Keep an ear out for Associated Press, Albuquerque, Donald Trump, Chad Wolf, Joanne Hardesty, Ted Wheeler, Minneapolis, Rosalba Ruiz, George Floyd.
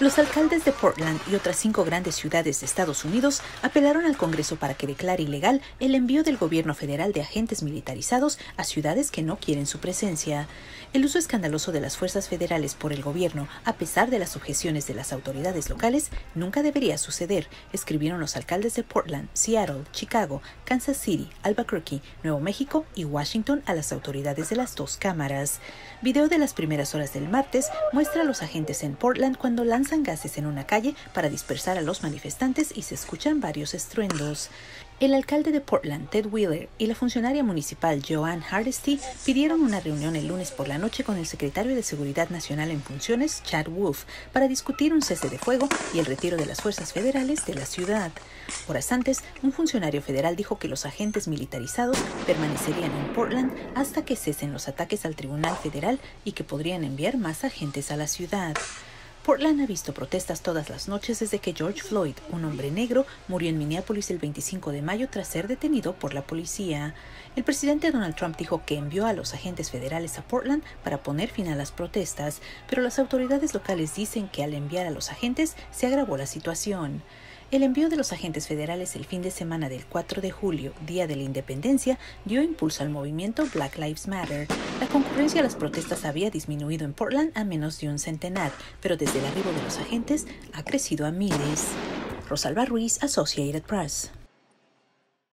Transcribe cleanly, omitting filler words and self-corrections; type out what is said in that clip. Los alcaldes de Portland y otras 5 grandes ciudades de Estados Unidos apelaron al Congreso para que declare ilegal el envío del gobierno federal de agentes militarizados a ciudades que no quieren su presencia. El uso escandaloso de las fuerzas federales por el gobierno, a pesar de las objeciones de las autoridades locales, nunca debería suceder, escribieron los alcaldes de Portland, Seattle, Chicago, Kansas City, Albuquerque, Nuevo México y Washington a las autoridades de las 2 cámaras. Video de las primeras horas del martes muestra a los agentes en Portland cuando lanzan gases en una calle para dispersar a los manifestantes y se escuchan varios estruendos. El alcalde de Portland, Ted Wheeler, y la funcionaria municipal Joanne Hardesty pidieron una reunión el lunes por la noche con el secretario de Seguridad Nacional en funciones, Chad Wolf, para discutir un cese de fuego y el retiro de las fuerzas federales de la ciudad. Horas antes, un funcionario federal dijo que los agentes militarizados permanecerían en Portland hasta que cesen los ataques al Tribunal Federal y que podrían enviar más agentes a la ciudad. Portland ha visto protestas todas las noches desde que George Floyd, un hombre negro, murió en Minneapolis el 25 de mayo tras ser detenido por la policía. El presidente Donald Trump dijo que envió a los agentes federales a Portland para poner fin a las protestas, pero las autoridades locales dicen que al enviar a los agentes se agravó la situación. El envío de los agentes federales el fin de semana del 4 de julio, Día de la Independencia, dio impulso al movimiento Black Lives Matter. La concurrencia a las protestas había disminuido en Portland a menos de un centenar, pero desde el arribo de los agentes ha crecido a miles. Rosalba Ruiz, Associated Press.